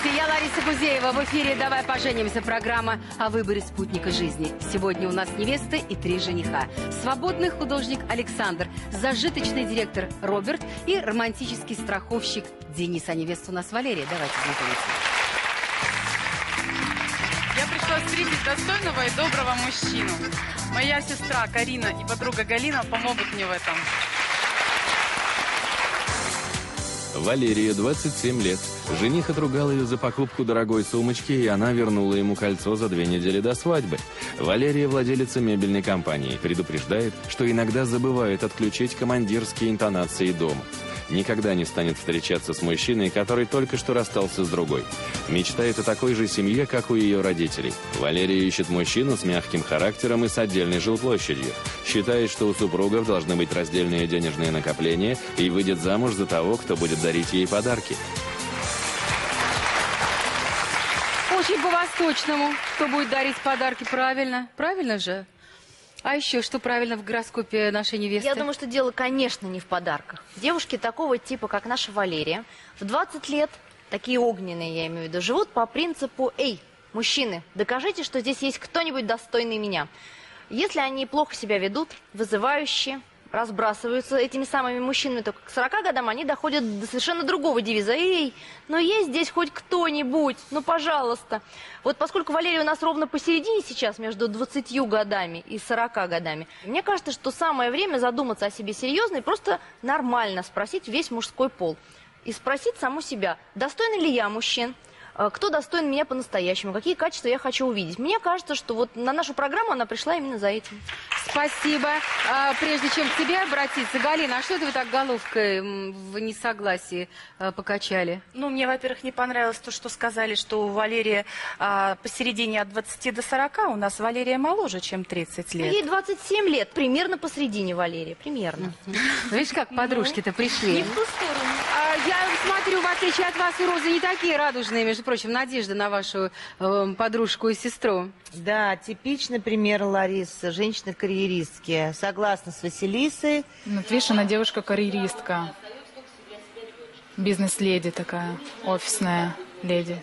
Здравствуйте, я Лариса Гузеева. В эфире «Давай поженимся» программа о выборе спутника жизни. Сегодня у нас невеста и 3 жениха. Свободный художник Александр, зажиточный директор Роберт и романтический страховщик Денис. А невеста у нас Валерия. Давайте знакомиться. Я пришла встретить достойного и доброго мужчину. Моя сестра Карина и подруга Галина помогут мне в этом. Валерия, 27 лет. Жених отругал ее за покупку дорогой сумочки, и она вернула ему кольцо за 2 недели до свадьбы. Валерия, владелица мебельной компании, предупреждает, что иногда забывает отключить командирские интонации дома. Никогда не станет встречаться с мужчиной, который только что расстался с другой. Мечтает о такой же семье, как у ее родителей. Валерия ищет мужчину с мягким характером и с отдельной жилплощадью. Считает, что у супругов должны быть раздельные денежные накопления, и выйдет замуж за того, кто будет дарить ей подарки. Очень по-восточному, кто будет дарить подарки, правильно. Правильно же? А еще что правильно в гороскопе нашей невесты? Я думаю, что дело, конечно, не в подарках. Девушки такого типа, как наша Валерия, в 20 лет, такие огненные, я имею в виду, живут по принципу: «Эй, мужчины, докажите, что здесь есть кто-нибудь достойный меня». Если они плохо себя ведут, вызывающие, разбрасываются этими самыми мужчинами, то к 40 годам они доходят до совершенно другого девиза. «Эй, но есть здесь хоть кто-нибудь, ну пожалуйста». Вот поскольку Валерия у нас ровно посередине сейчас, между 20 годами и 40 годами, мне кажется, что самое время задуматься о себе серьезно и просто нормально спросить весь мужской пол. И спросить саму себя, достойна ли я мужчин, кто достоин меня по-настоящему, какие качества я хочу увидеть. Мне кажется, что вот на нашу программу она пришла именно за этим. Спасибо. Прежде чем к тебе обратиться, Галина, а что это вы так головкой в несогласии покачали? Ну, мне, во-первых, не понравилось то, что сказали, что у Валерии посередине от 20 до 40, у нас Валерия моложе, чем 30 лет. Ей 27 лет, примерно посередине Валерии, примерно. Видишь, как подружки-то пришли. Не в ту сторону. Я смотрю, в отличие от вас, у Розы не такие радужные, между прочим, надежда на вашу подружку и сестру. Да, типичный пример Ларисы, женщины-карьеристки. Согласна с Василисой. Ну, видишь, она девушка-карьеристка. Бизнес-леди такая, офисная леди.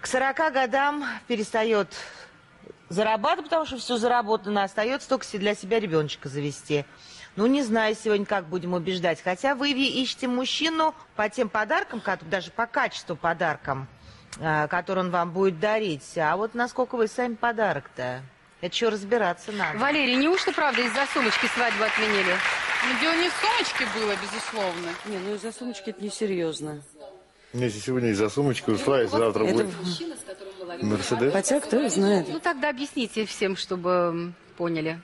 К 40 годам перестает зарабатывать, потому что все заработано, остается только для себя ребеночка завести. Ну, не знаю сегодня, как будем убеждать. Хотя вы ищете мужчину по тем подаркам, даже по качеству подаркам, которые он вам будет дарить. А вот насколько вы сами подарок-то? Это еще разбираться надо. Валерий, неужто, правда, из-за сумочки свадьбу отменили? Ну, дело не в сумочке было, безусловно. Не, ну из-за сумочки это несерьезно. Если сегодня из-за сумочки ушла, и завтра будет Мерседес. Хотя кто знает. Ну, тогда объясните всем, чтобы поняли.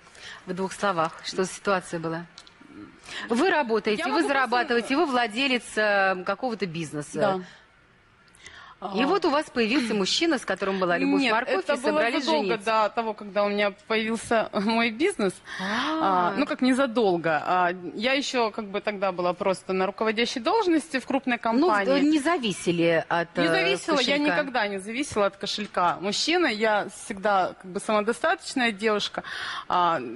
В 2 словах, что за ситуация была? Вы работаете, вы зарабатываете, вы владелец какого-то бизнеса. Да. И вот у вас появился мужчина, с которым была любовь-морковь, и собрались жениться. Незадолго до того, когда у меня появился мой бизнес. Ну, как незадолго. Я еще как бы тогда была просто на руководящей должности в крупной компании. Ну, не зависели от кошелька. Не зависела, я никогда не зависела от кошелька мужчины. Я всегда как бы самодостаточная девушка.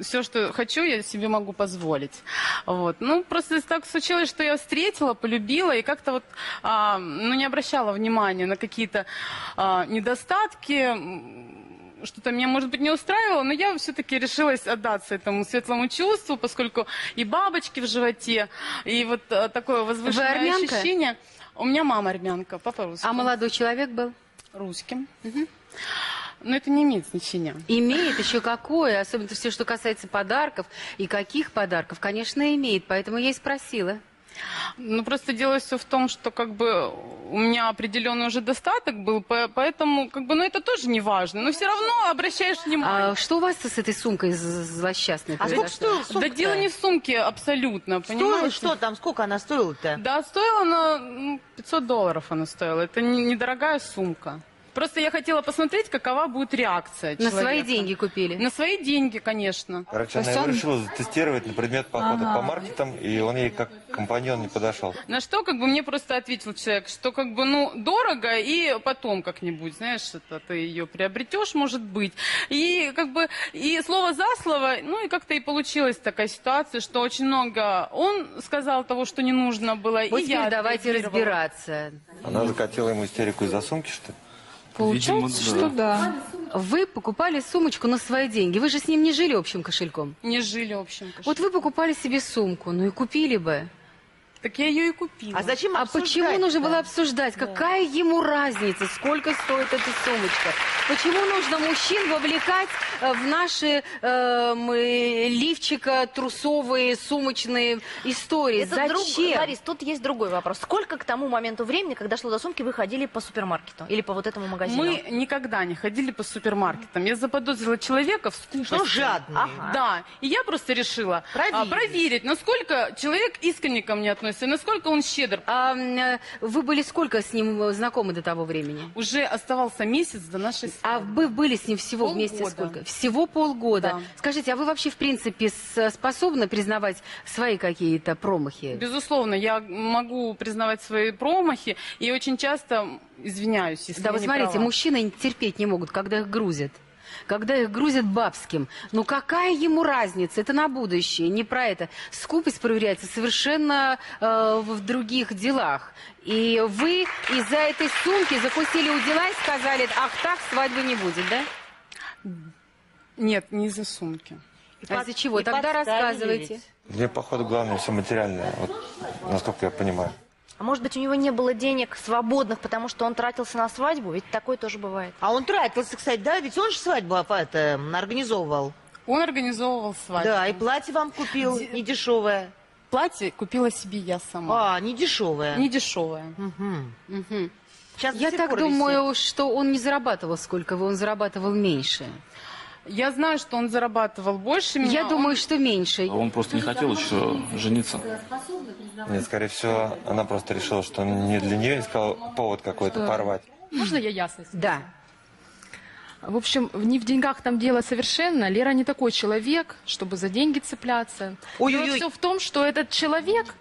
Все, что хочу, я себе могу позволить. Вот. Ну, просто так случилось, что я встретила, полюбила и как-то вот не обращала внимания на какие-то недостатки. Что-то меня, может быть, не устраивало, но я все-таки решилась отдаться этому светлому чувству, поскольку и бабочки в животе, и вот такое возвышенное ощущение. У меня мама армянка, папа русский. А молодой человек был? Русским. Угу. Но это не имеет значения. Имеет еще какое, особенно все, что касается подарков. И каких подарков, конечно, имеет, поэтому я и спросила. Ну, просто дело все в том, что как бы у меня определенный уже достаток был, поэтому как бы, ну, это тоже не важно, но все равно обращаешь внимание. А что у вас с этой сумкой злосчастной? А сколько стоила сумка-то? Да дело не в сумке абсолютно, понимаете? Что там, сколько она стоила-то? Да, стоила она $500 она стоила, это недорогая сумка. Просто я хотела посмотреть, какова будет реакция человека. На свои деньги купили? На свои деньги, конечно. Короче, она его решила затестировать на предмет похода по маркетам, и он ей как компаньон не подошел. На что как бы мне просто ответил человек, что как бы, ну, дорого, и потом как-нибудь, знаешь, это ты ее приобретешь, может быть. И как бы, и слово за слово, ну, и как-то и получилась такая ситуация, что очень много он сказал того, что не нужно было, и я... давайте разбираться. Она закатила ему истерику из-за сумки, что ли? Получается, что да. Вы покупали сумочку на свои деньги. Вы же с ним не жили общим кошельком? Не жили общим кошельком. Вот вы покупали себе сумку, ну и купили бы. Так я ее и купила. А зачем обсуждать? А почему нужно было обсуждать? Да. Какая ему разница, сколько стоит эта сумочка? Почему нужно мужчин вовлекать в наши лифчика-трусовые, сумочные истории? Это зачем? Ларис, тут есть другой вопрос. Сколько к тому моменту времени, когда шло до сумки, вы ходили по супермаркету? Или по вот этому магазину? Мы никогда не ходили по супермаркетам. Я заподозрила человека в скупости. Ну, жадный. Ага. Да. И я просто решила проверить, насколько человек искренне ко мне относится. Насколько он щедр. А вы были сколько с ним знакомы до того времени? Уже оставался месяц до нашей свадьбы. А вы были с ним всего вместе сколько? Всего полгода. Да. Скажите, а вы вообще в принципе способны признавать свои какие-то промахи? Безусловно, я могу признавать свои промахи и очень часто извиняюсь, если я не права. Да, вы смотрите, мужчины терпеть не могут, когда их грузят. Когда их грузят бабским. Ну какая ему разница? Это на будущее, не про это. Скупость проверяется совершенно в других делах. И вы из-за этой сумки закусили у дела и сказали, ах так, свадьбы не будет, да? Нет, не из-за сумки. А из-за чего? Тогда рассказывайте. Мне, походу, главное все материальное, вот, насколько я понимаю. А может быть, у него не было денег свободных, потому что он тратился на свадьбу? Ведь такое тоже бывает. А он тратился, кстати, да? Ведь он же свадьбу организовывал. Он организовывал свадьбу. Да, и платье вам купил недешевое. Платье купила себе я сама. А, недешевое. Недешевое. Угу. Угу. Я так думаю, что он не зарабатывал сколько вы, он зарабатывал меньше. Я знаю, что он зарабатывал больше меня. Я думаю, что меньше. А он просто не хотел еще жениться. Нет, скорее всего, она просто решила, что он не для нее искал повод какой-то порвать. Можно я ясность? Да. В общем, не в деньгах там дело совершенно. Лера не такой человек, чтобы за деньги цепляться. Ой-ой-ой. Но все в том, что этот человек,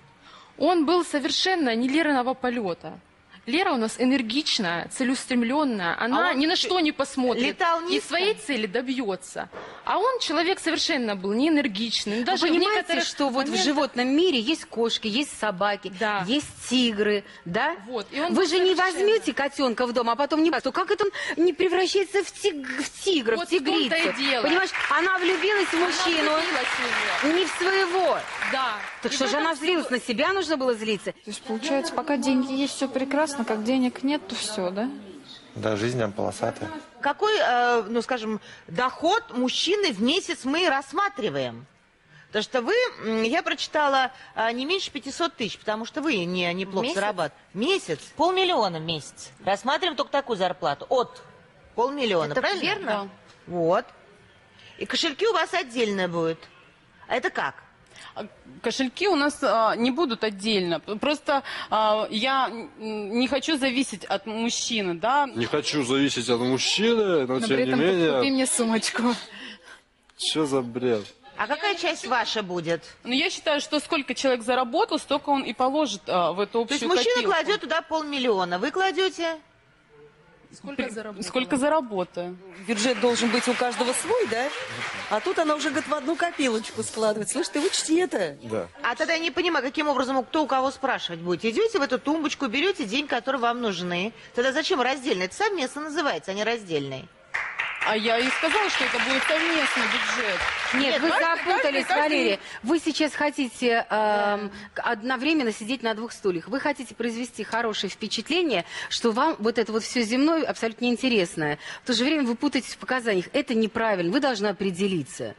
он был совершенно не Лериного полета. Лера у нас энергичная, целеустремленная, она ни на что не посмотрит и своей цели добьется. А он человек совершенно был не энергичный. Даже вы понимаете, что вот в животном мире есть кошки, есть собаки, да. Есть тигры, да? Вот. И он вы же не возьмете котенка в дом, а потом не то как это он не превращается в тигра, вот в тигрицу. Понимаешь, она влюбилась в мужчину, не в своего. Да. Так и что же она злилась на себя, нужно было злиться. То есть получается, пока деньги есть, все прекрасно. Но как денег нет, то все, да? Да, жизнь нам полосатая. Какой, ну скажем, доход мужчины в месяц мы рассматриваем? Потому что вы, я прочитала, не меньше 500 тысяч, потому что вы неплохо зарабатываете. Месяц? Полмиллиона в месяц. Рассматриваем только такую зарплату. От полмиллиона, это правильно? Верно. Да. Вот. И кошельки у вас отдельно будут. А это как? Кошельки у нас не будут отдельно. Просто я не хочу зависеть от мужчины, да? Не хочу зависеть от мужчины, но тем не менее... Купи мне сумочку. Что за бред? А какая часть ваша будет? Ну, я считаю, что сколько человек заработал, столько он и положит в эту общую копилку. То есть мужчина кладет туда полмиллиона, вы кладете... Сколько заработаю? Бюджет должен быть у каждого свой, да? А тут она уже, говорит, в одну копилочку складывает. Слышь, ты учти это. Да. А тогда я не понимаю, каким образом кто у кого спрашивать будет. Идете в эту тумбочку, берете деньги, которые вам нужны. Тогда зачем раздельный? Это совместно называется, а не раздельный. А я и сказала, что это будет совместный бюджет. Нет, вы запутались, Валерия. Вы сейчас хотите одновременно сидеть на двух стульях. Вы хотите произвести хорошее впечатление, что вам вот это вот все земное абсолютно неинтересное. В то же время вы путаетесь в показаниях. Это неправильно. Вы должны определиться.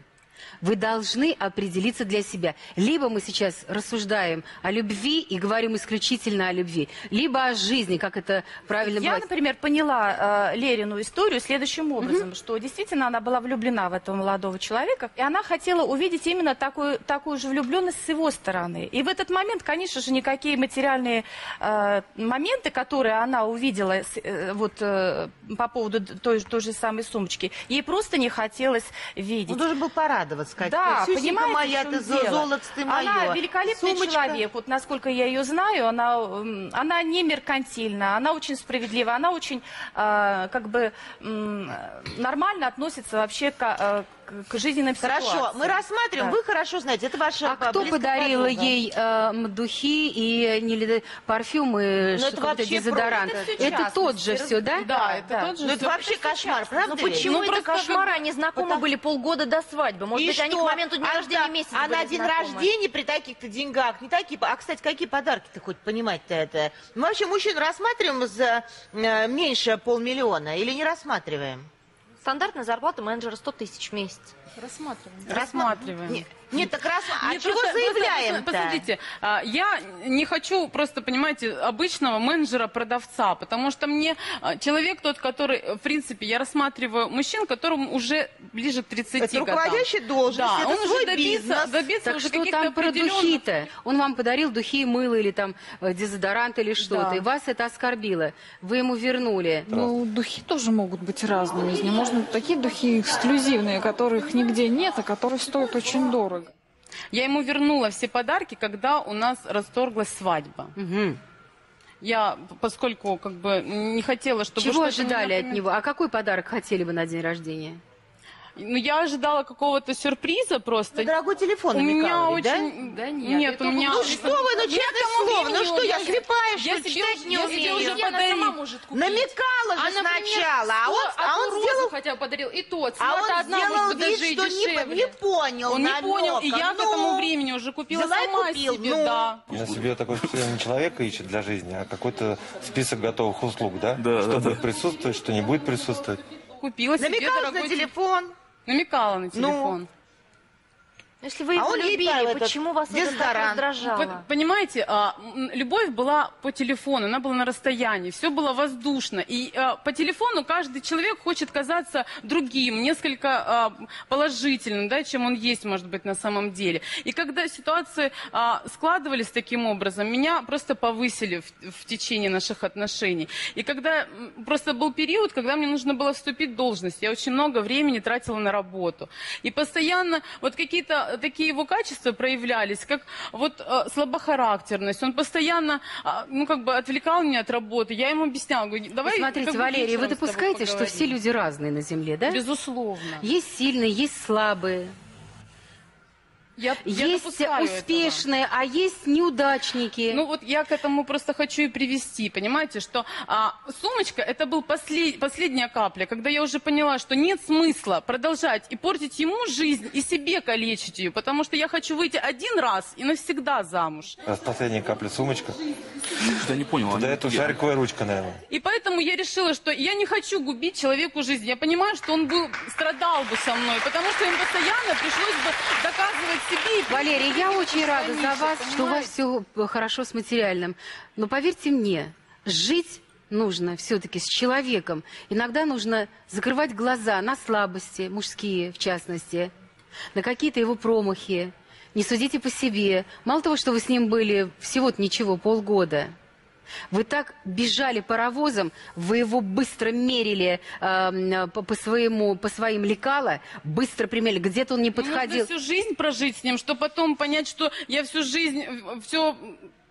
Вы должны определиться для себя. Либо мы сейчас рассуждаем о любви и говорим исключительно о любви, либо о жизни, как это правильно бывает. Я, например, поняла Лерину историю следующим образом, что действительно она была влюблена в этого молодого человека, и она хотела увидеть именно такую же влюбленность с его стороны. И в этот момент, конечно же, никакие материальные моменты, которые она увидела по поводу той же самой сумочки, ей просто не хотелось видеть. Он должен был порадоваться. Сказать, да, понимаете, в чем дело. Золотце мое. Она великолепный человек, вот насколько я ее знаю, она не меркантильна, она очень справедлива, она очень нормально относится вообще к жизненным ситуациям. Хорошо, мы рассматриваем, да. Вы хорошо знаете, это ваша кто подарила ей духи и парфюмы, дезодорант? Это тот же все, да? Да, это тот же. Это вообще кошмар, правда? Почему это кошмар? Они знакомы были полгода до свадьбы. Может быть, они к моменту дня рождения месяц были знакомы. А на день рождения при таких-то деньгах, не такие... А, кстати, какие подарки-то хоть понимать-то это? Мы вообще мужчин рассматриваем за меньше полмиллиона или не рассматриваем? Стандартная зарплата менеджера 100 тысяч в месяц. Рассматриваем. Нет, так раз. А чего заявляем? Посмотрите, я не хочу просто, понимаете, обычного менеджера-продавца, потому что мне человек тот, который, в принципе, я рассматриваю мужчин, которому уже ближе к 30 годам. Это руководящая должность, да, он уже добился уже каких-то определенных... Он вам подарил духи, мыло или там дезодорант или что-то, и вас это оскорбило. Вы ему вернули. Ну, духи тоже могут быть разными. Из них можно такие духи эксклюзивные, которых нигде нет, а которые стоят очень дорого. Я ему вернула все подарки, когда у нас расторглась свадьба. Угу. Я, поскольку как бы не хотела, чтобы... Чего ожидали от него? А какой подарок хотели бы на день рождения? Ну, я ожидала какого-то сюрприза просто. Ну, дорогой телефон у меня очень... Да? Да нет, нет, у меня... Ну что вы, ну честное слово, ну что, я слепая, что ли, читать не умею? Я сама может купить. Намекала же сначала, а он сделал... хотя бы подарил, и тот. А он сделал вид, что не понял. Он не понял, и я к этому времени уже купила сама себе, да. Я себе такой не человека ищет для жизни, а какой-то список готовых услуг, да? Что будет присутствовать, что не будет присутствовать. Купила себе дорогой... на телефон. Намекала на телефон. Ну, если вы его любили, почему вас это так раздражало? Понимаете, любовь была по телефону, она была на расстоянии, все было воздушно. И по телефону каждый человек хочет казаться другим, несколько положительным, да, чем он есть, может быть, на самом деле. И когда ситуации складывались таким образом, меня просто повысили в течение наших отношений. И когда просто был период, когда мне нужно было вступить в должность, я очень много времени тратила на работу. И постоянно вот какие-то такие его качества проявлялись, как вот слабохарактерность. Он постоянно, отвлекал меня от работы. Я ему объясняла, говорю, давай... Смотрите, Валерия, вы допускаете, что все люди разные на Земле, да? Безусловно. Есть сильные, есть слабые. Я есть успешные, а есть неудачники. Ну вот я к этому просто хочу и привести, понимаете, что сумочка это был последняя капля, когда я уже поняла, что нет смысла продолжать и портить ему жизнь, и себе калечить ее, потому что я хочу выйти один раз и навсегда замуж. Раз последняя капля сумочка. Я не поняла. Да, это шариковая ручка, наверное. И поэтому я решила, что я не хочу губить человеку жизнь. Я понимаю, что он страдал бы со мной, потому что ему постоянно пришлось бы доказывать. Валерия, я очень рада за вас, что у вас все хорошо с материальным. Но поверьте мне, жить нужно все-таки с человеком. Иногда нужно закрывать глаза на слабости, мужские в частности, на какие-то его промахи. Не судите по себе. Мало того, что вы с ним были всего-то ничего, полгода. Вы так бежали паровозом, вы его быстро мерили по своим лекала, быстро примерили, где-то он не подходил. Нужно всю жизнь прожить с ним, чтобы потом понять, что я всю жизнь все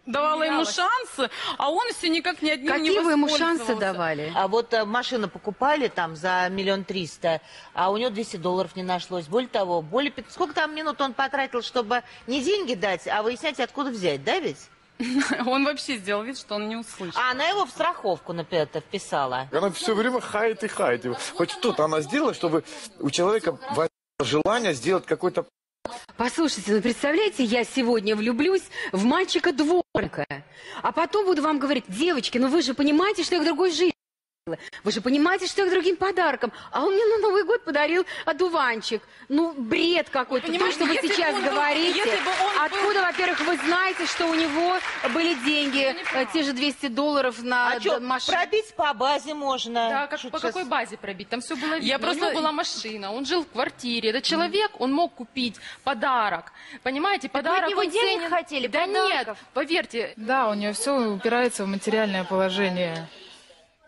давала ему шансы, а он все никак ни одним не воспользовался. Какие вы ему шансы давали? А вот машину покупали там за 1 300 000, а у него $200 не нашлось. Более того, сколько там минут он потратил, чтобы не деньги дать, а выяснять, откуда взять, да ведь? Он вообще сделал вид, что он не услышал. А она его в страховку вписала. Она все время хает и хает. Хоть что-то она сделала, чтобы у человека возникло желание сделать какой-то... Послушайте, вы представляете, я сегодня влюблюсь в мальчика-дворника, а потом буду вам говорить, девочки, ну вы же понимаете, что я к другой жизни. Вы же понимаете, что я к другим подаркам. А он мне на Новый год подарил одуванчик. Ну, бред какой-то. То, что вы сейчас говорите. Откуда, во-первых, вы знаете, что у него были деньги, те же $200 на машину? Пробить по базе можно. Да, по какой базе пробить? Там все было видно. Я просто... У него была машина, он жил в квартире. Этот человек, он мог купить подарок. Понимаете, подарок... Вы от него денег хотели? Да нет, поверьте. Да, у него все упирается в материальное положение.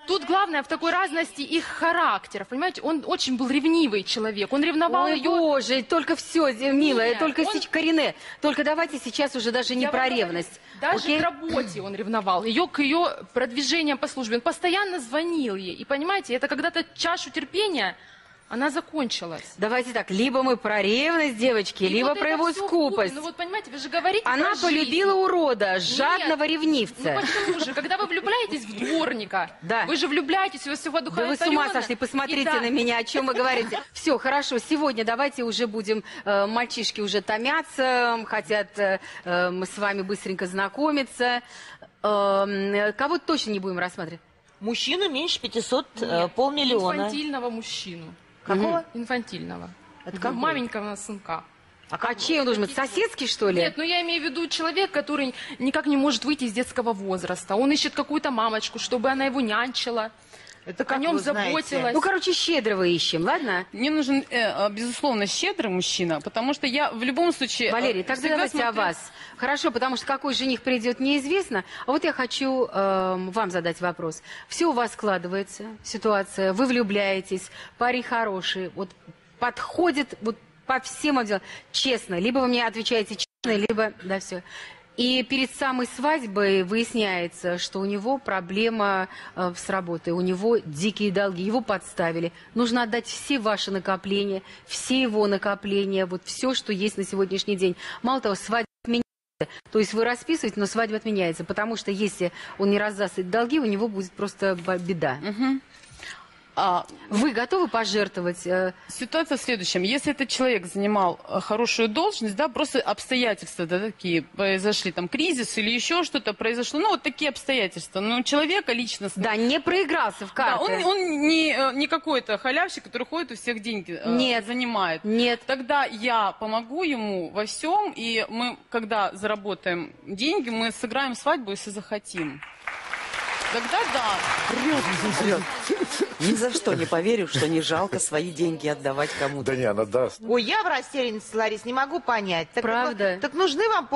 Тут главное в такой разности их характеров, понимаете? Он очень был ревнивый человек, он ревновал ее... Боже, только все, милая, нет, только Карине, только давайте сейчас уже даже не про ревность. Даже к работе он ревновал, ее к ее продвижениям по службе. Он постоянно звонил ей, и понимаете, это когда-то чашу терпения... Она закончилась. Давайте так, либо мы про ревность, девочки, либо вот про его скупость. Ну вот понимаете, вы же говорите. Она полюбила урода, жадного ревнивца. Ну почему же? Когда вы влюбляетесь в дворника, вы же влюбляетесь в всего духа. Да вы с ума сошли, посмотрите на меня, о чем вы говорите. Все, хорошо, сегодня давайте уже будем, мальчишки уже томятся, хотят мы с вами быстренько знакомиться. Кого-то точно не будем рассматривать. Мужчину меньше 500, полмиллиона. Инфантильного мужчину. Какого? Инфантильного. Это маменького сынка. А чей он должен быть? Соседский, что ли? Нет, ну я имею в виду человек, который никак не может выйти из детского возраста. Он ищет какую-то мамочку, чтобы она его нянчила. Это как о нем заботилась. Ну, короче, щедрого ищем, ладно? Мне нужен, безусловно, щедрый мужчина, потому что я в любом случае... Валерий, так давайте смотрю... о вас. Хорошо, потому что какой жених придет, неизвестно. А вот я хочу вам задать вопрос. Все у вас складывается, ситуация, вы влюбляетесь, парень хороший, вот подходит вот по всем отделам. Честно, либо вы мне отвечаете честно, либо... Да, все. И перед самой свадьбой выясняется, что у него проблема с работой, у него дикие долги, его подставили. Нужно отдать все ваши накопления, все его накопления, вот все, что есть на сегодняшний день. Мало того, свадьба отменяется, то есть вы расписываете, но свадьба отменяется, потому что если он не раздаст эти долги, у него будет просто беда. Угу. Вы готовы пожертвовать? Ситуация в следующем. Если этот человек занимал хорошую должность, да, просто обстоятельства, да, такие произошли, там, кризис или еще что-то произошло, ну, вот такие обстоятельства. Но человека лично... Да, не проигрался в карты. Да, он не какой-то халявщик, который ходит у всех деньги, нет, занимает. Нет. Тогда я помогу ему во всем, и мы, когда заработаем деньги, мы сыграем свадьбу, если захотим. Тогда да. Врет. Ни за что не поверю, что не жалко свои деньги отдавать кому-то. Да не, она даст. Ой, я в растерянности, Ларис, не могу понять. Так, правда? Так нужны вам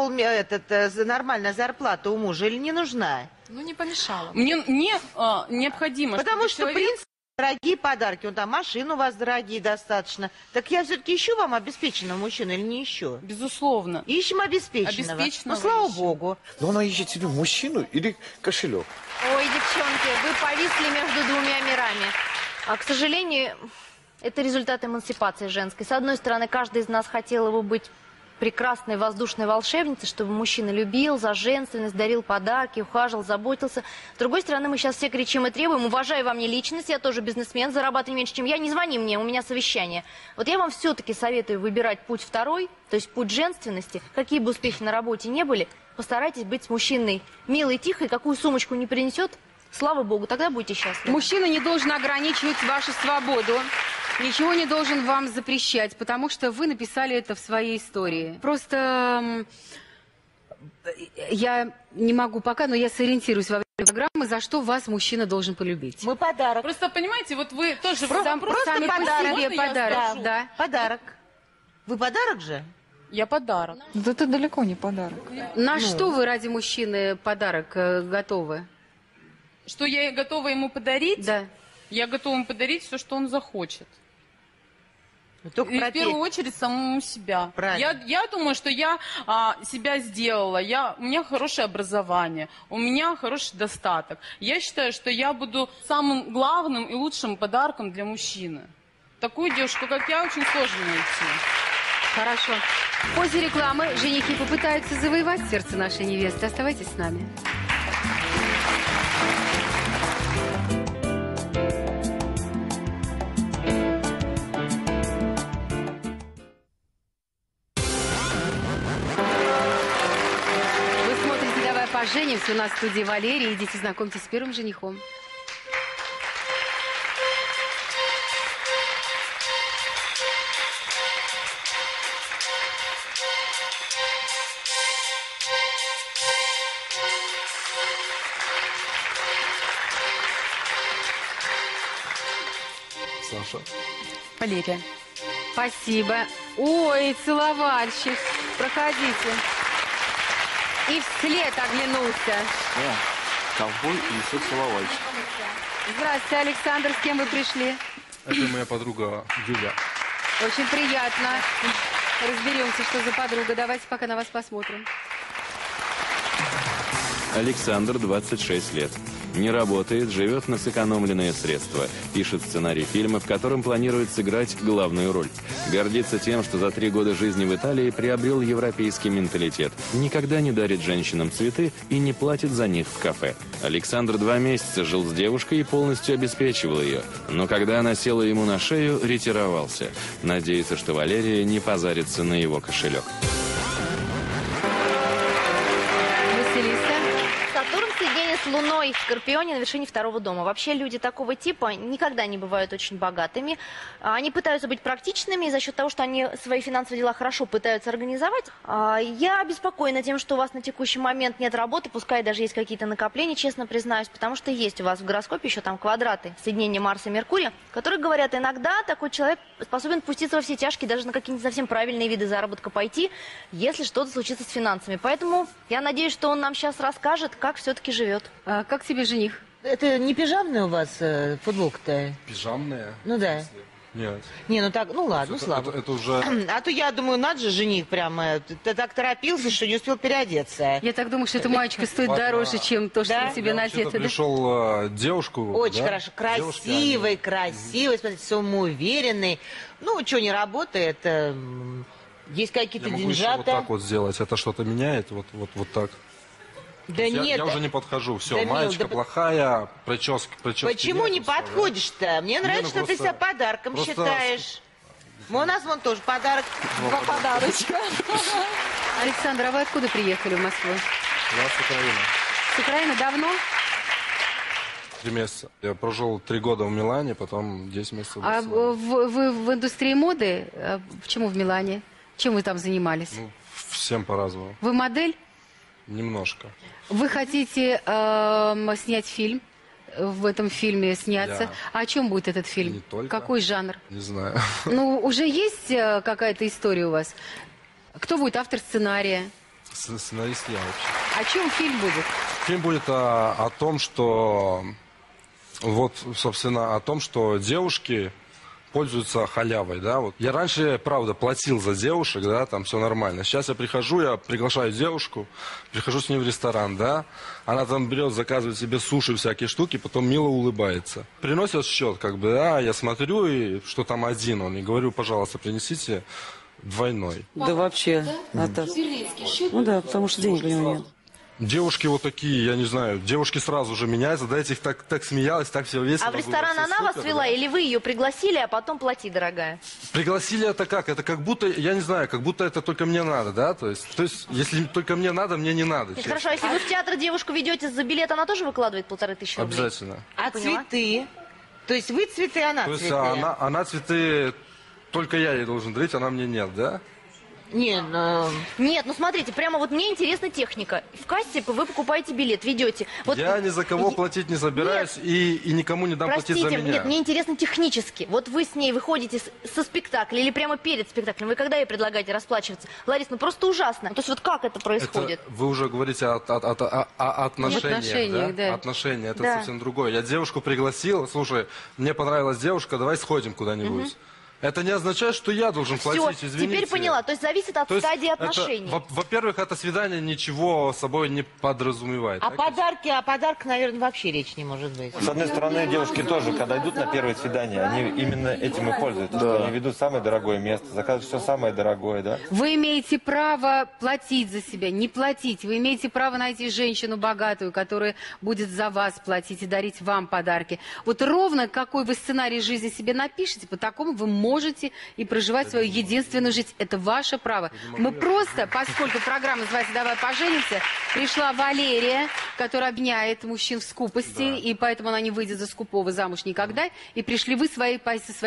нормальная зарплата у мужа или не нужна? Ну, не помешала. Мне необходимо... Потому что, в принципе, дорогие подарки, он там машину у вас дорогие достаточно. Так я все-таки ищу вам обеспеченного мужчину или не ищу? Безусловно. Ищем обеспеченного. Ну, слава богу. Но она ищет себе мужчину или кошелек. Ой, девчонки, вы повисли между двумя мирами. А, к сожалению, это результат эмансипации женской. С одной стороны, каждый из нас хотел его быть прекрасной воздушной волшебницей, чтобы мужчина любил за женственность, дарил подарки, ухаживал, заботился. С другой стороны, мы сейчас все кричим и требуем: уважаю во мне личность, я тоже бизнесмен, зарабатываю меньше, чем я, не звони мне, у меня совещание. Вот я вам все-таки советую выбирать путь второй, то есть путь женственности. Какие бы успехи на работе не были, постарайтесь быть с мужчиной милой, тихой, какую сумочку не принесет, слава богу, тогда будете счастливы. Мужчина не должен ограничивать вашу свободу. Ничего не должен вам запрещать, потому что вы написали это в своей истории. Просто я не могу пока, но я сориентируюсь во время программы, за что вас мужчина должен полюбить. Мы подарок. Просто, понимаете, вот вы тоже... Просто подарок. Себе подарок, да. Подарок. Вы подарок же? Я подарок. Да это далеко не подарок. На что вы ради мужчины подарок готовы? Что я готова ему подарить? Да. Я готова ему подарить все, что он захочет. Только в первую очередь самому себя. Я думаю, что я себя сделала. У меня хорошее образование, у меня хороший достаток. Я считаю, что я буду самым главным и лучшим подарком для мужчины. Такую девушку, как я, очень сложно найти. Хорошо. После рекламы женихи попытаются завоевать сердце нашей невесты. Оставайтесь с нами. У нас в студии Валерия. Идите знакомьтесь с первым женихом. Саша. Валерия. Спасибо. Ой, целовальщик. Проходите. И вслед оглянулся. Ковбой и соцеловальщик. Здравствуйте, Александр. С кем вы пришли? Это моя подруга Юля. Очень приятно. Разберемся, что за подруга. Давайте пока на вас посмотрим. Александр, 26 лет. Не работает, живет на сэкономленные средства. Пишет сценарий фильма, в котором планирует сыграть главную роль. Гордится тем, что за 3 года жизни в Италии приобрел европейский менталитет. Никогда не дарит женщинам цветы и не платит за них в кафе. Александр 2 месяца жил с девушкой и полностью обеспечивал ее. Но когда она села ему на шею, ретировался. Надеется, что Валерия не позарится на его кошелек. Луной в Скорпионе на вершине 2-го дома. Вообще люди такого типа никогда не бывают очень богатыми. Они пытаются быть практичными за счет того, что они свои финансовые дела хорошо пытаются организовать. Я обеспокоена тем, что у вас на текущий момент нет работы, пускай даже есть какие-то накопления, честно признаюсь, потому что есть у вас в гороскопе еще там квадраты, соединение Марса и Меркурия, которые говорят, иногда такой человек способен пуститься во все тяжкие, даже на какие-нибудь совсем правильные виды заработка пойти, если что-то случится с финансами. Поэтому я надеюсь, что он нам сейчас расскажет, как все-таки живет. А как тебе жених? Это не пижамная у вас футболка-то? Пижамная? Ну да. Нет. Не, ну так, ну ладно, это, слабо. Это уже... А то я думаю, надо же жених прямо, ты так торопился, что не успел переодеться. Я так думаю, что эта маечка стоит дороже, чем то, что тебе надето. Я пришел девушку. Очень хорошо, красивый, красивый, смотрите, самоуверенный. Ну, что не работает, есть какие-то деньжата. Вот так вот сделать, это что-то меняет, вот так. Да нет, я уже не подхожу, все, да, маечка, да, плохая, прическа. Почему нет, не подходишь-то? Мне нравится, что просто, ты себя подарком считаешь. У нас вон тоже подарок, два подарочка. Александр, а вы откуда приехали в Москву? Я с Украины. С Украины давно? 3 месяца. Я прожил 3 года в Милане, потом 10 месяцев в Барселоне. А вы в индустрии моды? Почему в Милане? Чем вы там занимались? Ну, всем по-разному. Вы модель? Немножко. Вы хотите снять фильм, в этом фильме сняться. А о чем будет этот фильм? Какой жанр? Не знаю. Ну, уже есть какая-то история у вас? Кто будет автор сценария? Сценарист я вообще. О чем фильм будет? Фильм будет о том, что... Вот, собственно, о том, что девушки... пользуются халявой, да, вот. Я раньше, правда, платил за девушек, да, там все нормально. Сейчас я прихожу, я приглашаю девушку, прихожу с ней в ресторан, да, она там берет, заказывает себе суши, всякие штуки, потом мило улыбается. Приносят счет, как бы, да, я смотрю, и что там один он, и говорю, пожалуйста, принесите двойной. Да вообще, это... Ну да, потому что денег у него нет. Девушки вот такие, я не знаю, девушки сразу же меняются, да, этих так смеялась, так все весело. А в ресторан она вас вела, или вы ее пригласили, а потом плати, дорогая? Пригласили это как? Это как будто, я не знаю, как будто это только мне надо, да? То есть если только мне надо, мне не надо. Хорошо, а если вы в театр девушку ведете за билет, она тоже выкладывает 1500 рублей? Обязательно. А цветы? То есть вы цветы, она цветы? То есть она цветы, только я ей должен дарить, она мне нет, да? Нет, нет, ну смотрите, прямо вот мне интересна техника. В кассе вы покупаете билет, ведете. Вот... Я ни за кого платить не собираюсь и никому не дам платить за меня. Нет, мне интересно технически. Вот вы с ней выходите со спектакля или прямо перед спектаклем. Вы когда ей предлагаете расплачиваться? Лариса, ну просто ужасно. То есть вот как это происходит? Это вы уже говорите о отношениях, да? Да. Отношения, это совсем другое. Я девушку пригласил, слушай, мне понравилась девушка, давай сходим куда-нибудь. Это не означает, что я должен платить, извините. Теперь поняла. То есть зависит от стадии отношений. Во-первых, это свидание ничего собой не подразумевает. А подарки, о подарках, наверное, вообще речь не может быть. С одной стороны, девушки тоже, когда идут на первое свидание, они именно этим и пользуются. Да. Они ведут самое дорогое место, заказывают все самое дорогое, да? Вы имеете право платить за себя, не платить. Вы имеете право найти женщину богатую, которая будет за вас платить и дарить вам подарки. Вот ровно какой вы сценарий жизни себе напишете, по такому вы можете и проживать свою единственную жизнь. Это ваше право. Мы просто, поскольку программа называется «Давай поженимся», пришла Валерия, которая обняет мужчин в скупости, и поэтому она не выйдет за скупого замуж никогда, и пришли вы со своей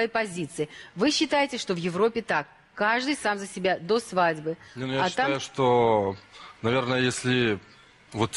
позиции. Вы считаете, что в Европе так? Каждый сам за себя до свадьбы. Я считаю, что, наверное, если вот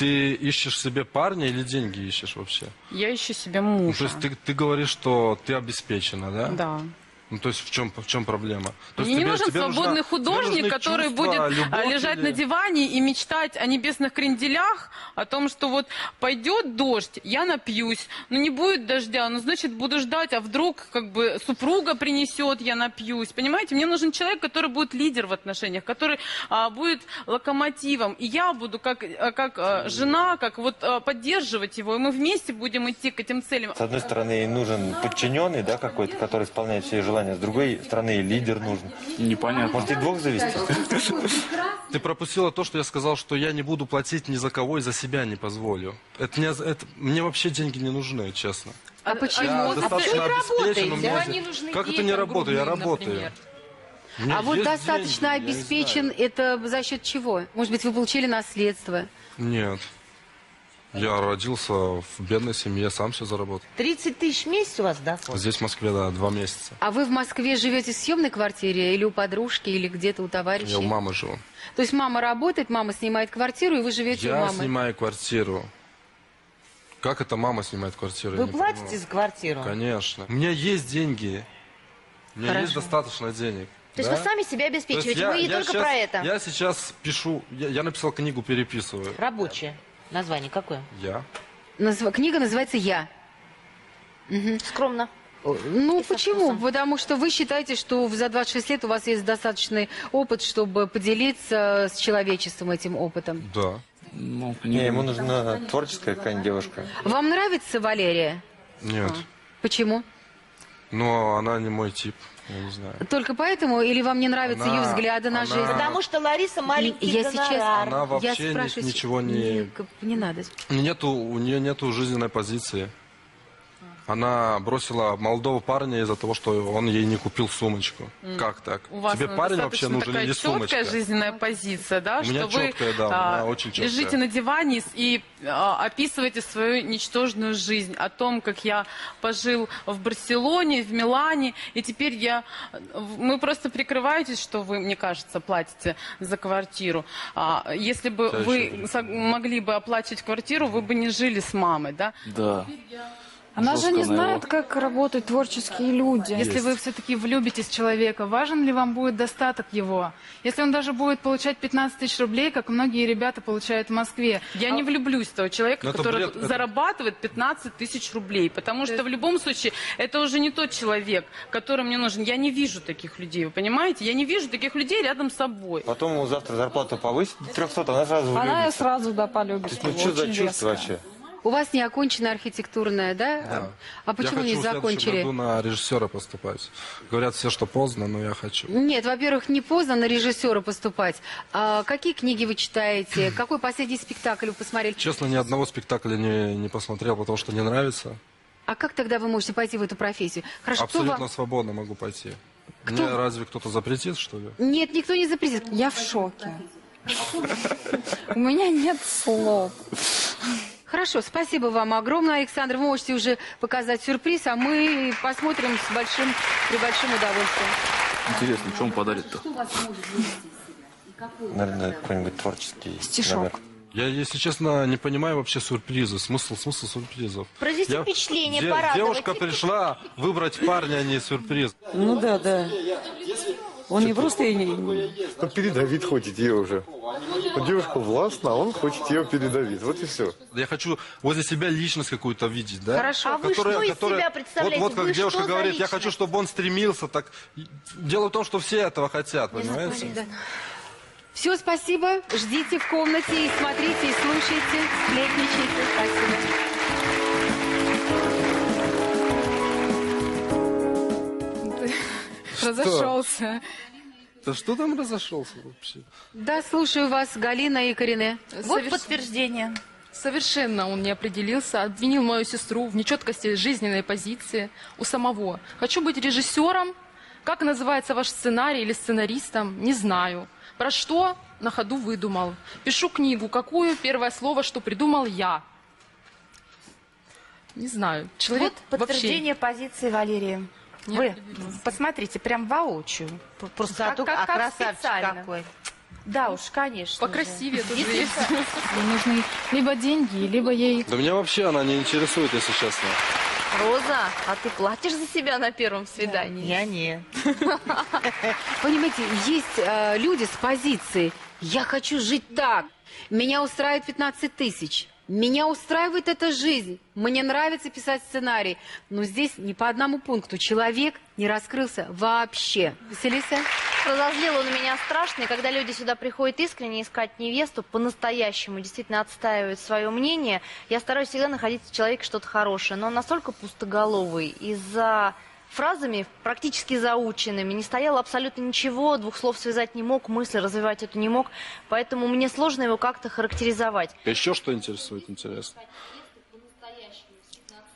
Ты ищешь себе парня или деньги ищешь вообще? Я ищу себе мужа. Ну, то есть ты говоришь, что ты обеспечена, да? Да. Ну, то есть в чем проблема? То есть, тебе нужен свободный художник, который будет лежать на диване и мечтать о небесных кренделях, о том, что вот пойдет дождь, я напьюсь, но не будет дождя, ну, значит, буду ждать, а вдруг как бы супруга принесет, я напьюсь. Понимаете, мне нужен человек, который будет лидер в отношениях, который будет локомотивом, и я буду как жена, как вот поддерживать его, и мы вместе будем идти к этим целям. С одной стороны, ей нужен подчиненный, да, какой-то, который исполняет все желания. С другой стороны, лидер нужен. Непонятно. Может, и двух завести? Ты пропустила то, что я сказал, что я не буду платить ни за кого и за себя не позволю. Мне вообще деньги не нужны, честно. А почему? Я достаточно обеспечен. Как это не работаю? Я работаю. А вот достаточно обеспечен, это за счет чего? Может быть, вы получили наследство? Нет. Я родился в бедной семье, сам все заработал. 30 тысяч в месяц у вас доход? Здесь, в Москве, да, 2 месяца. А вы в Москве живете в съемной квартире или у подружки, или где-то у товарищей? Я у мамы живу. То есть мама работает, мама снимает квартиру, и вы живете у мамы? Я снимаю квартиру. Как это мама снимает квартиру? Вы платите за квартиру? Конечно. У меня есть деньги. У меня есть достаточно денег. То есть вы сами себя обеспечиваете, мы и только про это. Я сейчас пишу, я написал книгу, переписываю. Рабочая. Название какое? «Я». Книга называется «Я». Угу. Скромно. Ну, почему? Потому что вы считаете, что за 26 лет у вас есть достаточный опыт, чтобы поделиться с человечеством этим опытом? Да. Ну, не, ему нужна творческая какая-нибудь девушка. Вам нравится Валерия? Нет. Почему? Ну, она не мой тип. Я не знаю. Только поэтому? Или вам не нравятся ее взгляды на жизнь? Потому что Лариса маленький гонорар. Она вообще ничего не надо. У нее нету жизненной позиции. Она бросила молодого парня из-за того, что он ей не купил сумочку. Как так? Тебе парень вообще нужен или сумочка? У вас такая четкая жизненная позиция, да? У меня четкая, да, очень четкая. Лежите на диване и описываете свою ничтожную жизнь. О том, как я пожил в Барселоне, в Милане, и теперь я... Мы просто прикрываетесь, что вы, мне кажется, платите за квартиру. Если бы вы могли бы оплачивать квартиру, вы бы не жили с мамой, да? Да. Она же не знает, как работают творческие люди. Если вы все-таки влюбитесь в человека, важен ли вам будет достаток его? Если он даже будет получать 15 тысяч рублей, как многие ребята получают в Москве. Я не влюблюсь в того человека, который зарабатывает 15 тысяч рублей. Потому что в любом случае это уже не тот человек, который мне нужен. Я не вижу таких людей, вы понимаете? Я не вижу таких людей рядом с собой. Потом ему завтра зарплату повысить до 300, она сразу влюбится. Она сразу, да, полюбит. Ну что за чувство вообще? У вас не окончена архитектурная, да? Да. А почему не закончили? Я хочу в следующем году на режиссера поступать. Говорят все, что поздно, но я хочу. Нет, во-первых, не поздно на режиссера поступать. А какие книги вы читаете? Какой последний спектакль вы посмотрели? Честно, ни одного спектакля не посмотрел, потому что не нравится. А как тогда вы можете пойти в эту профессию? Хорошо, абсолютно свободно могу пойти. Мне разве кто-то запретит, что ли? Нет, никто не запретит. Я в шоке. У меня нет слов. Хорошо, спасибо вам огромное, Александр. Вы можете уже показать сюрприз, а мы посмотрим при большим удовольствием. Интересно, что он подарит-то? Наверное, какой-нибудь творческий стишок. Я, если честно, не понимаю вообще сюрпризы, смысл сюрпризов. Произвести впечатление, порадовать. Девушка пришла выбрать парня, а не сюрприз. Ну да, да. Он не просто... Передавить хочет ее уже. Девушка властна, а он хочет ее передавить. Вот и все. Я хочу возле себя личность какую-то видеть, да? Хорошо. А вы что из себя представляете? Вот как девушка говорит, я хочу, чтобы он стремился. Так... Дело в том, что все этого хотят, понимаете? Все, спасибо. Ждите в комнате и смотрите, и слушайте, сплетничайте. Спасибо. Разошелся. Да что там разошелся вообще? Да, слушаю вас, Галина и Карина. Вот подтверждение. Совершенно он не определился, обвинил мою сестру в нечеткости жизненной позиции у самого. Хочу быть режиссером, как называется ваш сценарий, или сценаристом, не знаю. Про что на ходу выдумал. Пишу книгу, какую, первое слово, что придумал я. Не знаю. Человек вот подтверждение позиции Валерии. Вы посмотрите, прям воочию. Просто как красавчик какой. Да уж, конечно. Покрасивее тоже есть. Нужны либо деньги, либо ей... Да меня вообще она не интересует, если честно. Роза, а ты платишь за себя на первом свидании? Я не. Понимаете, есть люди с позиции «я хочу жить так», «меня устраивает 15 тысяч», «меня устраивает эта жизнь», «мне нравится писать сценарий». Но здесь ни по одному пункту человек не раскрылся вообще. Василиса? Разозлил он меня страшно, и когда люди сюда приходят искренне искать невесту, по-настоящему действительно отстаивают свое мнение, я стараюсь всегда находить в человеке что-то хорошее, но он настолько пустоголовый, и за фразами практически заученными не стояло абсолютно ничего, двух слов связать не мог, мысли развивать эту не мог, поэтому мне сложно его как-то характеризовать. Еще что интересует, интересно?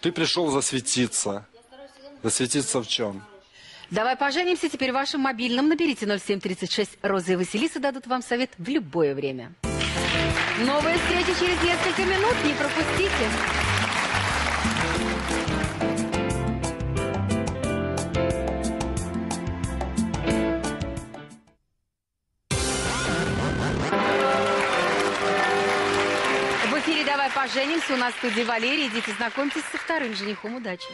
Ты пришел засветиться. Засветиться в чем? Давай поженимся. Теперь вашим мобильным наберите 0736. Роза и Василиса дадут вам совет в любое время. Новые встречи через несколько минут. Не пропустите. В эфире «Давай поженимся». У нас в студии Валерия. Идите знакомьтесь со вторым женихом. Удачи.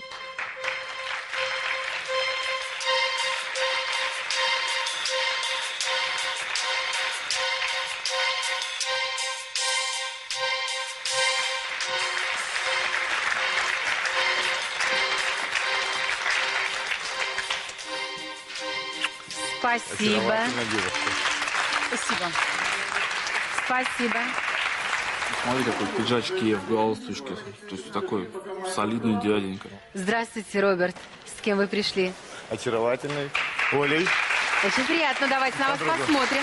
Спасибо. Спасибо. Спасибо. Смотри, какой пиджачки в галстучке. То есть такой солидный дяденька. Здравствуйте, Роберт. С кем вы пришли? Очаровательный. Олей. Очень приятно. Давайте на вас посмотрим.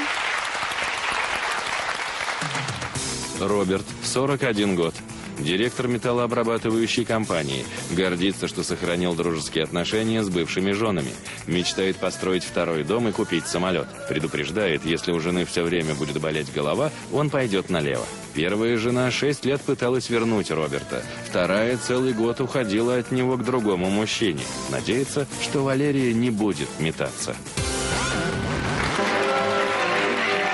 Роберт, 41 год. Директор металлообрабатывающей компании. Гордится, что сохранил дружеские отношения с бывшими женами. Мечтает построить второй дом и купить самолет. Предупреждает, если у жены все время будет болеть голова, он пойдет налево. Первая жена 6 лет пыталась вернуть Роберта. Вторая целый год уходила от него к другому мужчине. Надеется, что Валерия не будет метаться.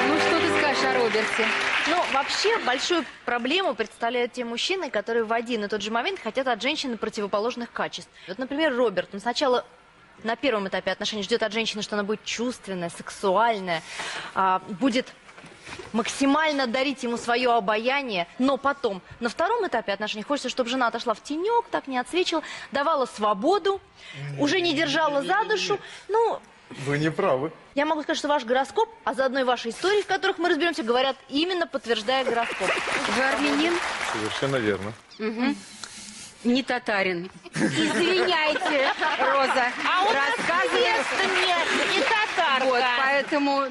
Ну что ты скажешь о Роберте? Ну, вообще, большую проблему представляют те мужчины, которые в один и тот же момент хотят от женщины противоположных качеств. Вот, например, Роберт. Он сначала на первом этапе отношений ждет от женщины, что она будет чувственная, сексуальная, будет максимально дарить ему свое обаяние, но потом на втором этапе отношений хочется, чтобы жена отошла в тенек, так не отсвечивала, давала свободу, уже не держала за душу, ну... Вы не правы. Я могу сказать, что ваш гороскоп, а заодно и ваши истории, в которых мы разберемся, говорят именно подтверждая гороскоп. Вы армянин? Совершенно верно. Угу. Не татарин. Извиняйте, Роза. А у нас невесты нет, не татарка. Вот, поэтому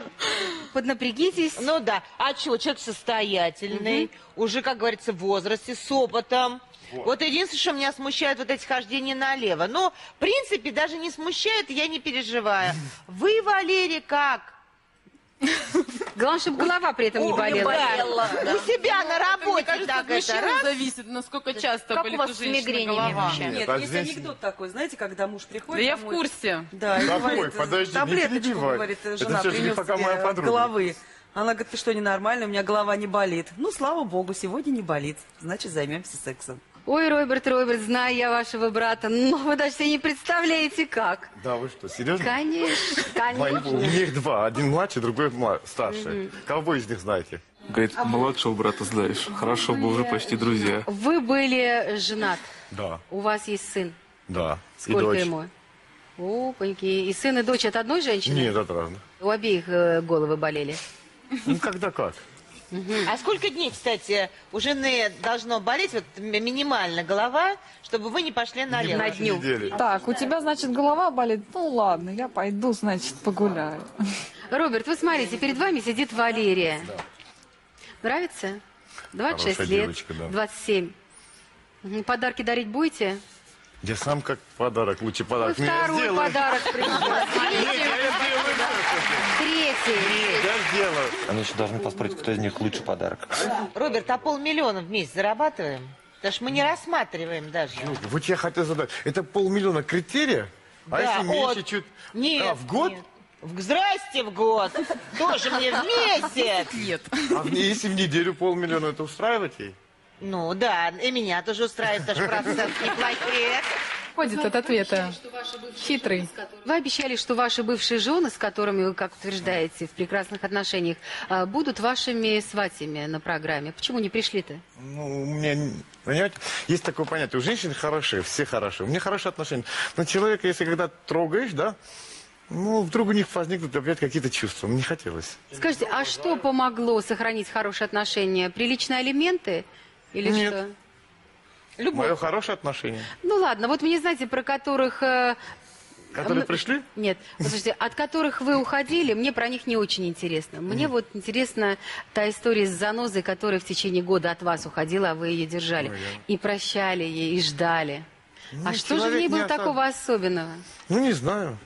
поднапрягитесь. Ну да. А чего? Человек состоятельный, уже, как говорится, в возрасте, с опытом. Вот единственное, что меня смущает, вот эти хождения налево. Но, в принципе, даже не смущает, я не переживаю. Вы, Валерий, как? Главное, чтобы голова при этом не болела. У себя на работе так это. Зависит, насколько часто болит у женщины голова. Нет, есть анекдот такой, знаете, когда муж приходит... Да я в курсе. Да, и говорит, таблеточку, говорит, жена принес головы. Она говорит, ты что, ненормальная, у меня голова не болит. Ну, слава богу, сегодня не болит. Значит, займемся сексом. Ой, Роберт, Роберт, знаю я вашего брата, но вы даже себе не представляете, как. Да, вы что, серьезно? Конечно, конечно. У них два, один младший, другой старший. Кого из них знаете? Говорит, младшего брата знаешь. Хорошо, мы уже почти друзья. Вы были женат? Да. У вас есть сын? Да. Сколько ему? Опаньки. И сын, и дочь от одной женщины? Нет, от разных. У обеих головы болели? Ну, когда как. А сколько дней, кстати, у жены должно болеть вот минимально голова, чтобы вы не пошли налево? На дню. Так, у тебя, значит, голова болит? Ну, ладно, я пойду, значит, погуляю. Роберт, вы смотрите, перед вами сидит Валерия. Нравится? 26 лет, девочка, да. 27. Подарки дарить будете? Я сам как подарок, лучше подарок мне сделаю. Второй подарок принесу. Третий. Они еще должны поспорить, кто из них лучше подарок. Роберт, а 500 000 в месяц зарабатываем? Потому что мы не рассматриваем даже. Вот я хотел задать. Это 500 000 критерия? А если меньше чуть... в год? Здрасте в год. Тоже мне в месяц. Нет. А если в неделю полмиллиона, это устраивает ей? Ну да, и меня тоже устраивает, даже процент неплохие. Уходит от ответа. Хитрый. Вы обещали, что ваши бывшие жены, с которыми вы, как утверждаете, в прекрасных отношениях, будут вашими сватьями на программе. Почему не пришли-то? Ну, у меня, понимаете, есть такое понятие. У женщин хороши, все хороши. У меня хорошие отношения. Но человека, если когда трогаешь, да, ну, вдруг у них возникнут опять какие-то чувства. Не хотелось. Скажите, а что помогло сохранить хорошие отношения? Приличные алименты или нет. Что? Любовь. Мое хорошее отношение. Ну ладно, вот вы не знаете, про которых... Которые пришли? Нет. Слушайте, от которых вы уходили, мне про них не очень интересно. Мне вот интересна та история с занозой, которая в течение года от вас уходила, а вы ее держали. Ой, и прощали ей, и ждали. Ну, а что же в ней было такого особенного? Ну, не знаю.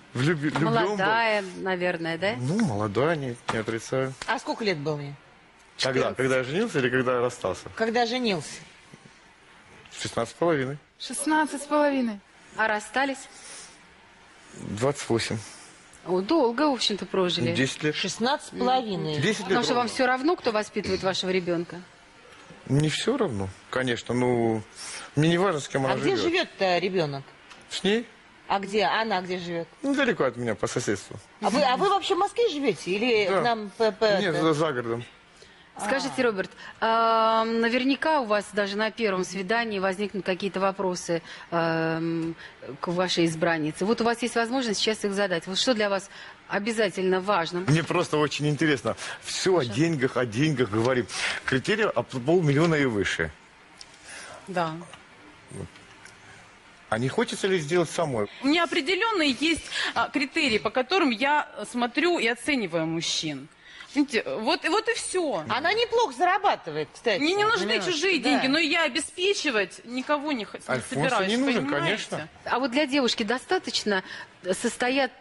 Молодая, наверное, да? Ну, молодая, не отрицаю. А сколько лет было мне? 14. Когда я женился или когда я расстался? Когда женился. 16,5. 16,5. А расстались? 28. О, долго, в общем-то, прожили. 10 лет. 16,5. 10 лет. Потому что вам все равно, кто воспитывает вашего ребенка? Не все равно, конечно. Ну, мне не важно, с кем она живет. А где живет-то ребенок? С ней. А где? Она где живет? Ну, далеко от меня, по соседству. А вы вообще в Москве живете? Или да. Нам... Нет, за городом. Скажите, Роберт, наверняка у вас даже на первом свидании возникнут какие-то вопросы к вашей избраннице. Вот у вас есть возможность сейчас их задать. Вот что для вас обязательно важно? Мне просто очень интересно. Все хорошо. о деньгах говорим. Критерий от полмиллиона и выше. Да. А не хочется ли сделать самой? У меня определенные есть критерии, по которым я смотрю и оцениваю мужчин. Вот и все. Она неплохо зарабатывает, кстати. Мне не нужны чужие деньги, но я обеспечивать никого не собираюсь, не нужен, конечно. А вот для девушки достаточно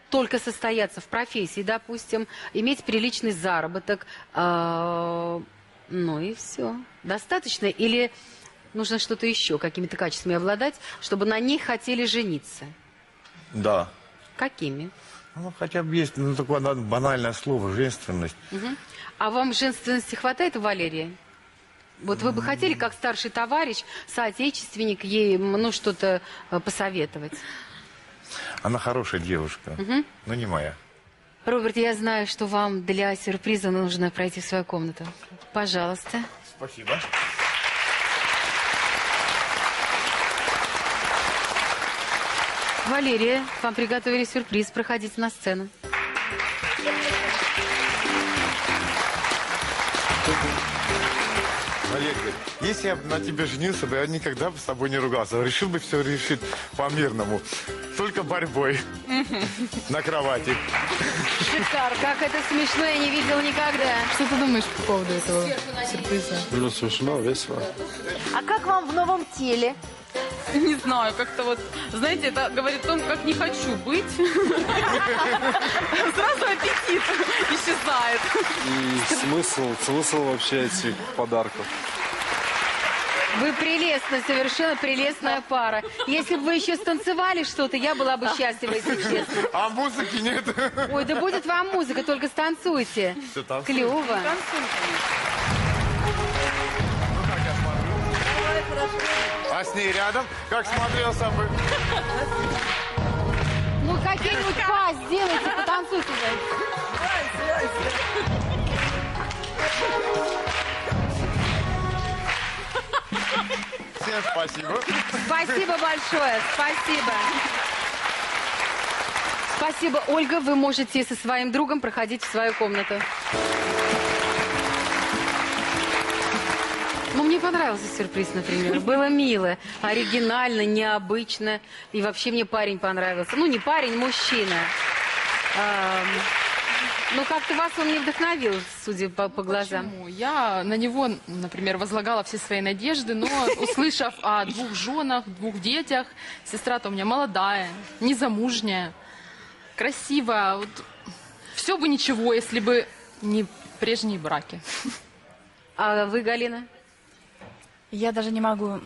только состояться в профессии, допустим, иметь приличный заработок, ну и все. Достаточно или нужно что-то еще, какими-то качествами обладать, чтобы на ней хотели жениться? Да. Какими? Ну, хотя бы есть, ну, такое банальное слово, женственность. Угу. А вам женственности хватает, Валерия? Вот вы бы хотели, как старший товарищ, соотечественник, ей, ну, что-то посоветовать? Она хорошая девушка, угу. Но не моя. Роберт, я знаю, что вам для сюрприза нужно пройти в свою комнату. Пожалуйста. Спасибо. Валерия, вам приготовили сюрприз. Проходите на сцену. Валерия, если я на тебе женился, я никогда бы с тобой не ругался. Решил бы все решить по-мирному. Только борьбой. На кровати. Шикарно. Как это смешно, я не видел никогда. Что ты думаешь по поводу этого сюрприза? Ну, смешно, весело. А как вам в новом теле? Не знаю, как-то вот, знаете, это говорит о том, как не хочу быть. Сразу аппетит исчезает. И смысл вообще этих подарков. Вы прелестна, совершенно прелестная пара. Если бы вы еще станцевали что-то, я была бы счастлива, если честно. А музыки нет. Ой, да будет вам музыка, только станцуйте. Все танцуйте. Клево. А с ней рядом, как смотрел сам бы. Ну, какие-нибудь пас сделайте, потанцуйте. Всем спасибо. Спасибо большое, спасибо. Спасибо, Ольга, вы можете со своим другом проходить в свою комнату. Ну, мне понравился сюрприз, например. Было мило, оригинально, необычно. И вообще мне парень понравился. Ну, не парень, мужчина. Ну, как-то вас он не вдохновил, судя по глазам. Почему? Я на него, например, возлагала все свои надежды, но, услышав о двух женах, двух детях, сестра-то у меня молодая, незамужняя, красивая. Вот. Все бы ничего, если бы не прежние браки. А вы, Галина? Я даже не могу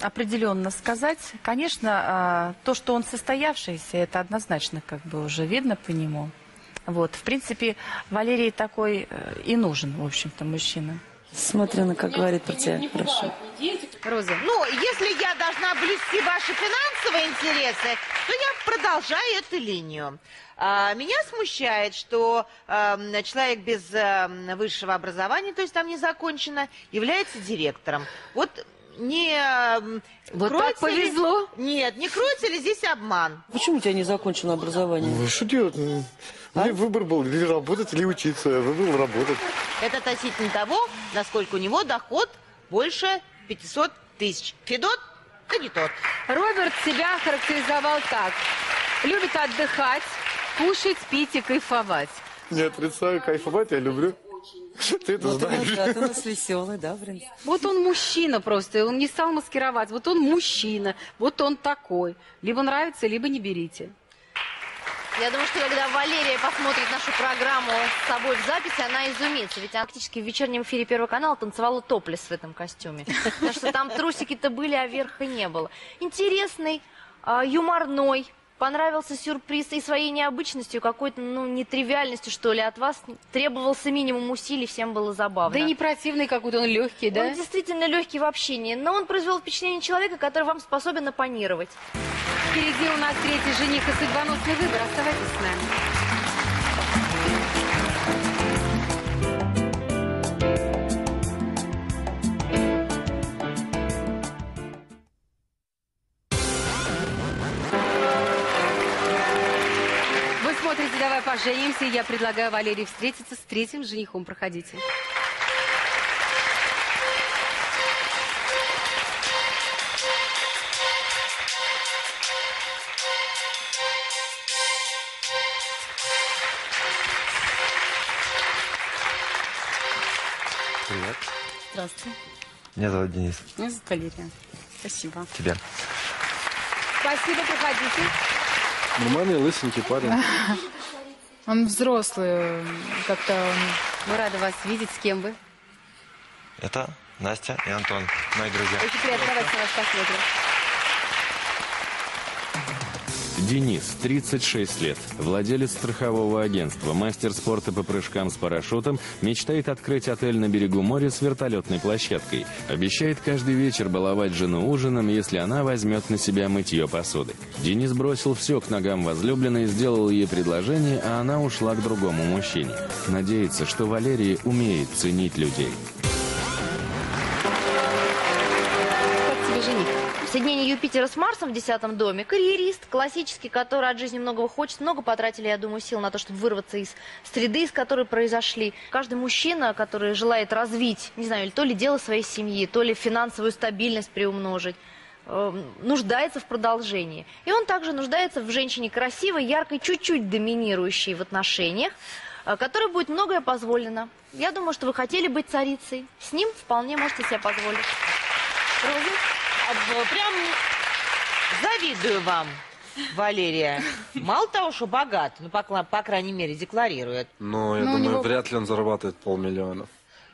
определенно сказать. Конечно, то, что он состоявшийся, это однозначно как бы уже видно по нему. Вот, в принципе, Валерий такой и нужен, в общем-то, мужчина. Смотрим, как говорит про тебя. Хорошо. Роза. Ну, если я должна блюсти ваши финансовые интересы, то я продолжаю эту линию. Меня смущает, что человек без высшего образования, то есть там не закончено, является директором. Вот не... Вот так повезло? Нет, не кроется ли здесь обман? Почему у тебя не закончено образование? Ну, что делать? А? Выбор был или работать, или учиться. Я выбрал работать. Это относительно того, насколько у него доход больше 500 тысяч. Федот, ты не тот. Роберт себя характеризовал так. Любит отдыхать, кушать, пить и кайфовать. Не отрицаю, кайфовать я люблю. Ты это знаешь. Да, ты у нас веселый, да, блин. Вот он мужчина просто, он не стал маскировать. Вот он мужчина, вот он такой. Либо нравится, либо не берите. Я думаю, что когда Валерия посмотрит нашу программу с собой в записи, она изумится. Ведь она практически в вечернем эфире Первого канала танцевала топлес в этом костюме. Потому что там трусики-то были, а верха не было. Интересный, юморной. Понравился сюрприз и своей необычностью, какой-то, ну, нетривиальностью, что ли, от вас требовался минимум усилий, всем было забавно. Да и не противный какой-то, он легкий, да? Он действительно легкий в общении, но он произвел впечатление человека, который вам способен оппонировать. Впереди у нас третий жених и судьбоносный выбор. Оставайтесь с нами. Давай поженимся. Я предлагаю Валерии встретиться с третьим женихом. Проходите. Привет. Здравствуй. Меня зовут Денис. Меня зовут Валерия. Спасибо. Тебя. Спасибо, проходите. Нормальный лысенький парень. Он взрослый, как-то он... Мы рады вас видеть. С кем вы? Это Настя и Антон, мои друзья. Очень приятно, давайте вас посмотрим. Денис, 36 лет, владелец страхового агентства, мастер спорта по прыжкам с парашютом, мечтает открыть отель на берегу моря с вертолетной площадкой. Обещает каждый вечер баловать жену ужином, если она возьмет на себя мытье посуды. Денис бросил все к ногам возлюбленной, сделал ей предложение, а она ушла к другому мужчине. Надеется, что Валерия умеет ценить людей. Соединение Юпитера с Марсом в 10-м доме. Карьерист, классический, который от жизни многого хочет. Много потратили, я думаю, сил на то, чтобы вырваться из среды, из которой произошли. Каждый мужчина, который желает развить, не знаю, то ли дело своей семьи, то ли финансовую стабильность приумножить, нуждается в продолжении. И он также нуждается в женщине красивой, яркой, чуть-чуть доминирующей в отношениях, которой будет многое позволено. Я думаю, что вы хотели быть царицей. С ним вполне можете себе позволить. Роза? Прям завидую вам, Валерия. Мало того, что богат, ну, по крайней мере, декларирует. Но я думаю, него... вряд ли он зарабатывает 500 000.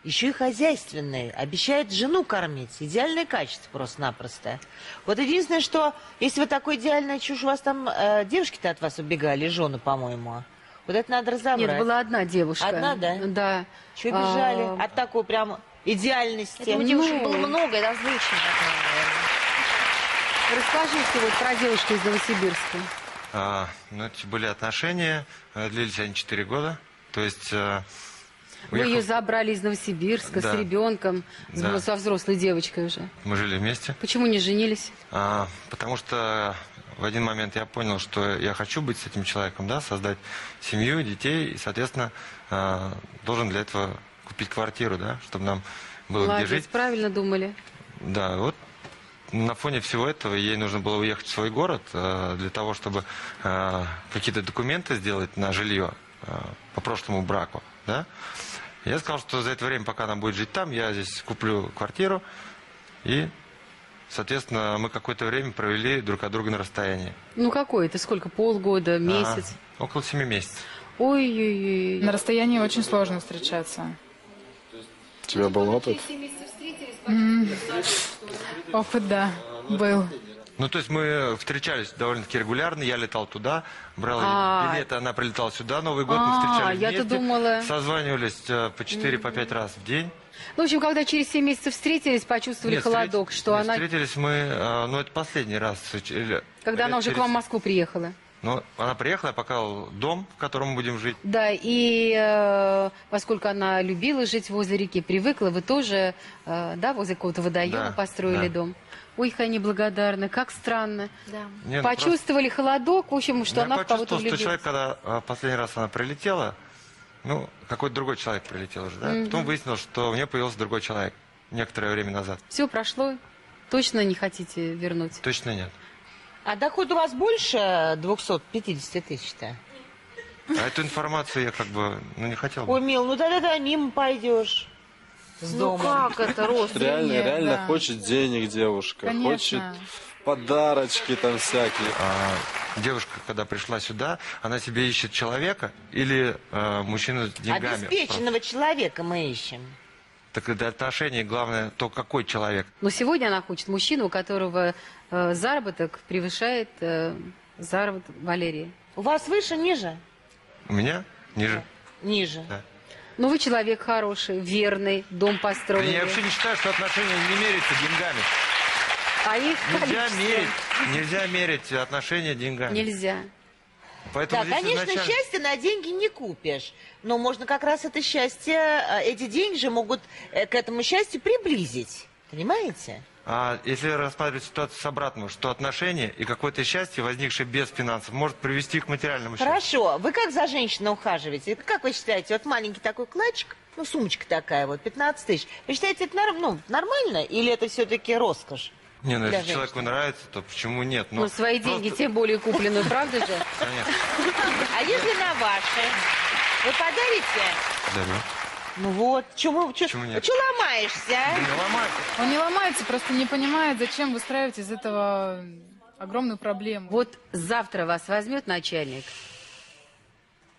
Еще и хозяйственный. Обещает жену кормить. Идеальное качество просто-напросто. Вот единственное, что если вы такой идеальная чушь, у вас там девушки-то от вас убегали, жены, по-моему. Вот это надо разобрать. Нет, была одна девушка. Одна, да? Да. Че бежали? От такой прям идеальности. У девушек было много, это озвучено. Расскажите вот про девушку из Новосибирска. Ну, это были отношения, длились они 4 года. То есть... Вы ее забрали из Новосибирска, да, с ребенком, да, со взрослой девочкой уже. Мы жили вместе. Почему не женились? Потому что в один момент я понял, что я хочу быть с этим человеком, да, создать семью, детей, и, соответственно, должен для этого купить квартиру, да, чтобы нам было где жить. Правильно думали. Да, вот. На фоне всего этого ей нужно было уехать в свой город для того, чтобы какие-то документы сделать на жилье по прошлому браку. Да? Я сказал, что за это время, пока она будет жить там, я здесь куплю квартиру. И, соответственно, мы какое-то время провели друг от друга на расстоянии. Ну какое это? Сколько? Полгода? Месяц? Около 7 месяцев. Ой-ой-ой. На расстоянии очень сложно встречаться. Тебя был опыт? Опыт, да, был. Ну, то есть мы встречались довольно-таки регулярно, я летал туда, брал билеты, она прилетала сюда, Новый год мы встречались вместе, созванивались по 4-5 раз в день. Ну, в общем, когда через 7 месяцев встретились, почувствовали холодок, что она... Встретились мы, ну, это последний раз. Когда она уже к вам в Москву приехала. Ну, она приехала, я показал дом, в котором мы будем жить. Да, и поскольку она любила жить возле реки, привыкла, вы тоже, да, возле какого-то водоема построили дом. Ой, как они благодарны, как странно. Да. Не, ну, почувствовали просто... холодок, в общем, что она в кого-то влюбилась. Я почувствовал, что человек, когда последний раз она прилетела, ну, какой-то другой человек прилетел уже, да? Потом выяснилось, что у нее появился другой человек некоторое время назад. Все прошло? Точно не хотите вернуть? Точно нет. А доход у вас больше 250 тысяч-то? А эту информацию я как бы, ну, не хотел бы. Ой, мил, ну да-да-да, мимо пойдешь. Ну как это, родственники? Реально хочет денег девушка, хочет подарочки там всякие. Девушка, когда пришла сюда, она себе ищет человека или мужчину с деньгами. Обеспеченного человека мы ищем. Так для отношений главное то, какой человек. Но сегодня она хочет мужчину, у которого заработок превышает заработок Валерии. У вас выше, ниже? У меня ниже. Ниже. Да. Ну, вы человек хороший, верный, дом построенный. Я вообще не считаю, что отношения не меряются деньгами. А их нельзя мерить отношения деньгами. Нельзя. Поэтому да, конечно, изначально... счастье на деньги не купишь. Но можно как раз это счастье, эти деньги же могут к этому счастью приблизить. Понимаете? А если рассматривать ситуацию с обратного, что отношения и какое-то счастье, возникшее без финансов, может привести к материальному счастью. Хорошо. Вы как за женщину ухаживаете? Как вы считаете, вот маленький такой клатчик, ну, сумочка такая вот, 15 тысяч. Вы считаете, это нормально или это все-таки роскошь? Не, ну, если человеку нравится, то почему нет? Ну, свои деньги, тем более купленные, правда же? Конечно. А если на ваши? Вы подарите? Дарю. Ну вот, чего ломаешься, а? Да не ломается. Он не ломается, просто не понимает, зачем выстраивать из этого огромную проблему. Вот завтра вас возьмет начальник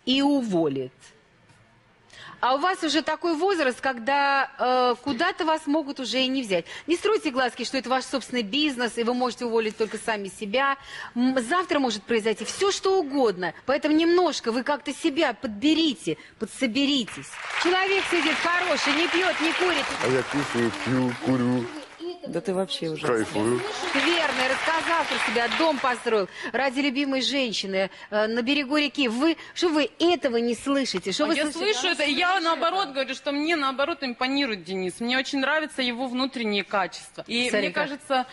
и уволит. А у вас уже такой возраст, когда куда-то вас могут уже и не взять. Не стройте глазки, что это ваш собственный бизнес, и вы можете уволить только сами себя. Завтра может произойти все, что угодно. Поэтому немножко вы как-то себя подберите, подсоберитесь. Человек сидит хороший, не пьет, не курит. А я кушаю, пью, курю. Да ты вообще уже кайфую. Верно, рассказал про себя, дом построил ради любимой женщины на берегу реки. Вы, что вы этого не слышите? Что вы слышу это, и я наоборот говорю, что мне наоборот импонирует Денис. Мне очень нравятся его внутренние качества. И мне кажется,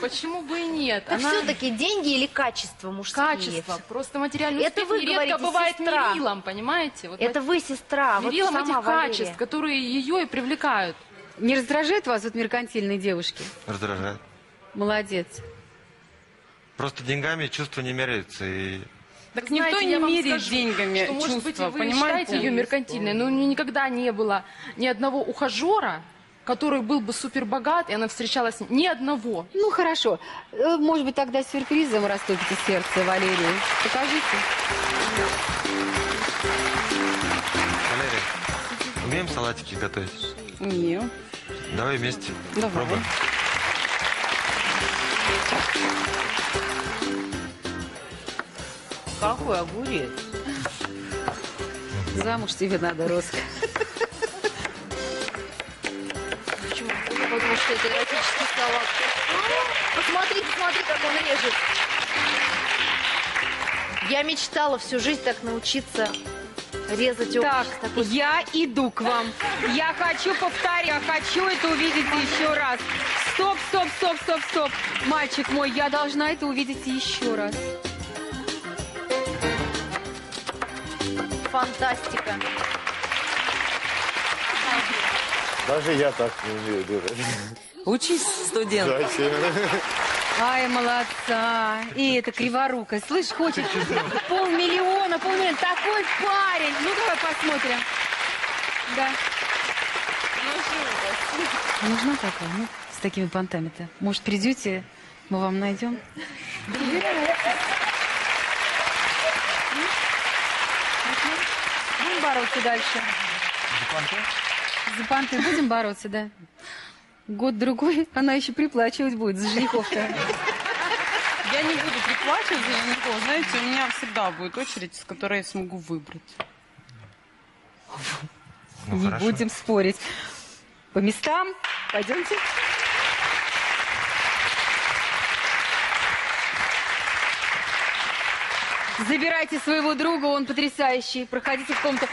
почему бы и нет. Так все-таки деньги или качество мужские? Качество, просто материальный успех нередко бывает мерилом, понимаете? Это вы сестра, вот сама Валерия. Мерилом этих качеств, которые ее и привлекают. Не раздражает вас вот меркантильные девушки? Раздражает. Молодец. Просто деньгами чувства не меряются. И... Так знаете, никто не меряет деньгами что, чувства, может быть, вы понимаете? Ее меркантильной, но у нее никогда не было ни одного ухажера, который был бы супербогат, и она встречалась ни одного. Ну, хорошо. Может быть, тогда сюрпризом растопите сердце, Валерия. Покажите. Валерия, умеем салатики готовить? Умею. Давай вместе. Давай. Пробуем. Какой огурец? Замуж тебе надо, Роза. Почему? Я подумала, что это эротический салат. Посмотри, посмотри, как он режет. Я мечтала всю жизнь так научиться... резать овощи. Так, я иду к вам. Я хочу повторить, я хочу это увидеть еще раз. Стоп, стоп, стоп, стоп, стоп. Мальчик мой, я должна это увидеть еще раз. Фантастика. Даже я так не умею делать. Учись, студент. Ай, молодца. И это криворукая. Слышь, хочет полмиллиона. Такой парень. Ну, давай посмотрим. Да. Нужна такая, ну, с такими понтами-то. Может, придете, мы вам найдем? Будем бороться дальше. За понты? За понты будем бороться, да. Год-другой она еще приплачивать будет за женихов-то. Я не буду приплачивать за женихов. Знаете, у меня всегда будет очередь, с которой я смогу выбрать. Не будем спорить. По местам. Пойдемте. Забирайте своего друга, он потрясающий. Проходите в комнату.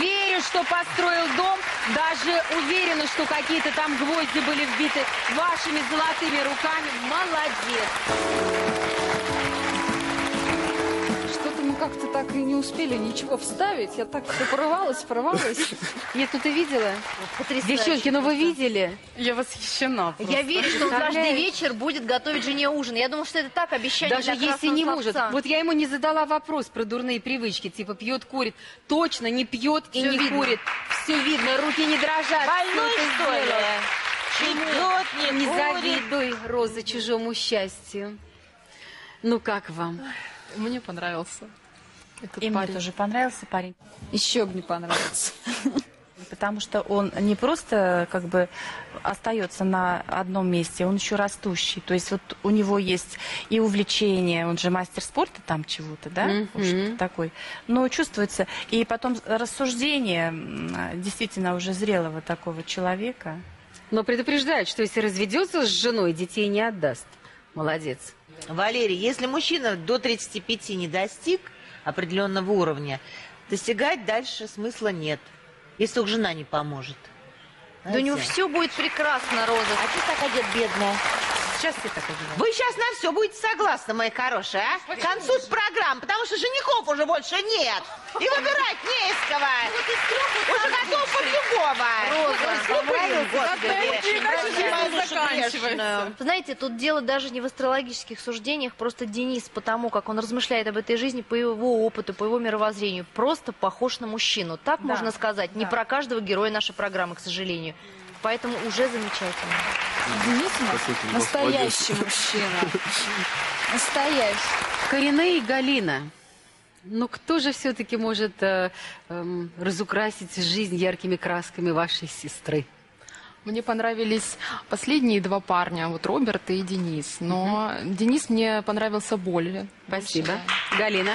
Верю, что построил дом. Даже уверена, что какие-то там гвозди были вбиты вашими золотыми руками. Молодец. Что-то мы как-то так и не успели ничего вставить. Я так порывалась. Нет, ну ты видела? Потрясающе. Девчонки, ну вы видели? Я восхищена. Просто. Я верю, что он каждый вечер будет готовить жене ужин. Я думала, что это так, обещание. Даже если не может. Вот я ему не задала вопрос про дурные привычки. Типа пьет, курит. Точно не пьет и не курит. Все видно, руки не дрожат. Больной, что ли? Чемет, не завидуй, Роза, чужому счастью. Ну как вам? Мне понравился. И мне тоже понравился парень. Еще бы не понравился. Потому что он не просто как бы остается на одном месте, он еще растущий. То есть вот у него есть и увлечение, он же мастер спорта там чего-то, да, что-то такой. Но чувствуется, и потом рассуждение действительно уже зрелого такого человека. Но предупреждают, что если разведется с женой, детей не отдаст. Молодец. Валерий, если мужчина до 35 не достиг определенного уровня, достигать дальше смысла нет. Если только жена не поможет. Да у него все будет прекрасно, Роза. А ты так одет, бедная. Сейчас ты так одет. Вы сейчас на все будете согласны, мои хорошие, а? К концу программ, потому что женихов уже больше нет. И выбирать не из кого. Уже готов под любого. Роза, знаете, тут дело даже не в астрологических суждениях. Просто Денис, потому как он размышляет об этой жизни, по его опыту, по его мировоззрению, просто похож на мужчину. Так можно сказать. Не про каждого героя нашей программы, к сожалению. Поэтому уже замечательно. Денис у нас настоящий мужчина. Настоящий. Карина и Галина. Ну кто же все-таки может разукрасить жизнь яркими красками вашей сестры? Мне понравились последние два парня, вот Роберт и Денис. Но Денис мне понравился более. Спасибо. Галина.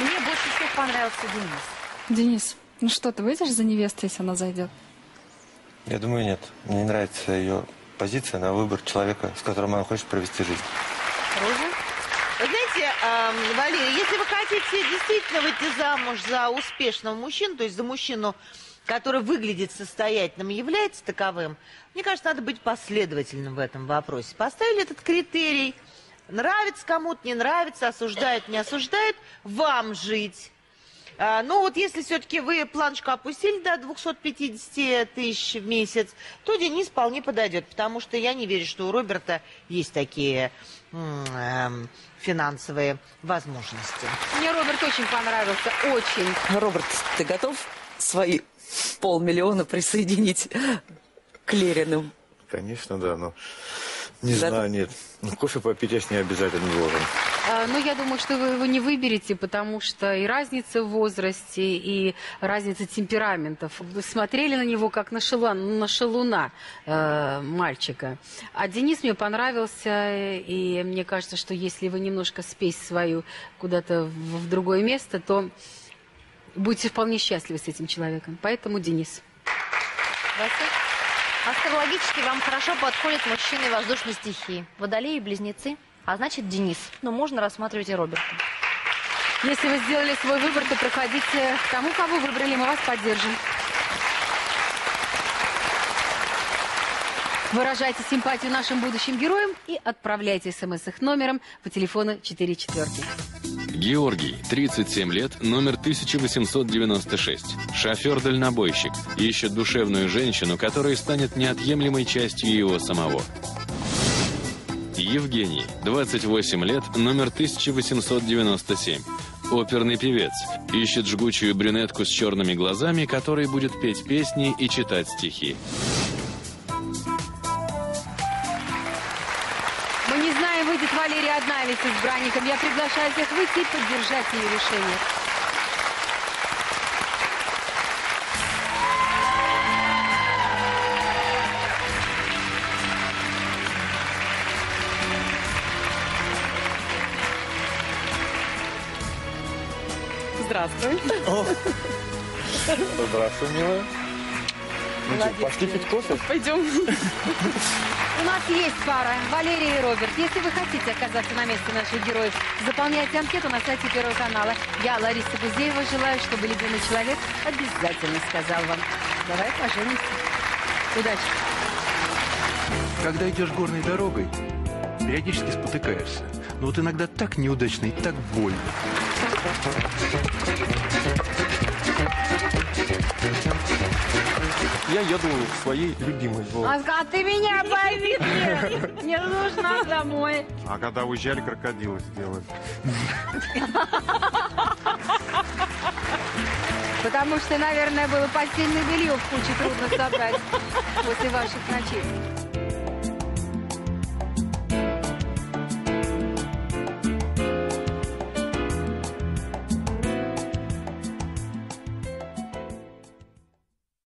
Мне больше всех понравился Денис. Денис. Ну что, ты выйдешь за невесту, если она зайдет? Я думаю, нет. Мне не нравится ее позиция на выбор человека, с которым она хочет провести жизнь. Роза? Вы знаете, Валерия, если вы хотите действительно выйти замуж за успешного мужчину, то есть за мужчину, который выглядит состоятельным и является таковым, мне кажется, надо быть последовательным в этом вопросе. Поставили этот критерий. Нравится кому-то, не нравится, осуждают, не осуждают. Вам жить. Ну вот если все-таки вы планочку опустили до 250 тысяч в месяц, то Денис вполне подойдет, потому что я не верю, что у Роберта есть такие финансовые возможности. Мне Роберт очень понравился, очень. Роберт, ты готов свои полмиллиона присоединить к Лериным? Конечно, да, но... Не знаю, нет. Кофе попить я с ней обязательно должен. Ну, я думаю, что вы его не выберете, потому что и разница в возрасте, и разница темпераментов. Вы смотрели на него как на шалуна мальчика. А Денис мне понравился, и мне кажется, что если вы немножко спесь свою куда-то в другое место, то будете вполне счастливы с этим человеком. Поэтому Денис. Астрологически вам хорошо подходят мужчины воздушной стихии. Водолеи и близнецы, а значит Денис. Но можно рассматривать и Роберта. Если вы сделали свой выбор, то проходите к тому, кого выбрали. Мы вас поддержим. Выражайте симпатию нашим будущим героям и отправляйте смс их номером по телефону 44. Георгий, 37 лет, номер 1896. Шофер-дальнобойщик. Ищет душевную женщину, которая станет неотъемлемой частью его самого. Евгений, 28 лет, номер 1897. Оперный певец. Ищет жгучую брюнетку с черными глазами, которая будет петь песни и читать стихи. Валерия одна ведь с избранником. Я приглашаю всех выйти и поддержать ее решение. Здравствуй. Здравствуй, милая. Пошли пить кофе? Пойдем. У нас есть пара, Валерия и Роберт. Если вы хотите оказаться на месте наших героев, заполняйте анкету на сайте Первого канала. Я, Лариса Гузеева, желаю, чтобы любимый человек обязательно сказал вам: давай поженимся. Удачи. Когда идешь горной дорогой, периодически спотыкаешься. Но вот иногда так неудачно и так больно. Я еду в своей любимой Волге. А ты меня пойми, мне нужно домой. А когда уезжали, крокодилы сделали. Потому что, наверное, было постельное белье в куче трудно собрать после ваших ночей.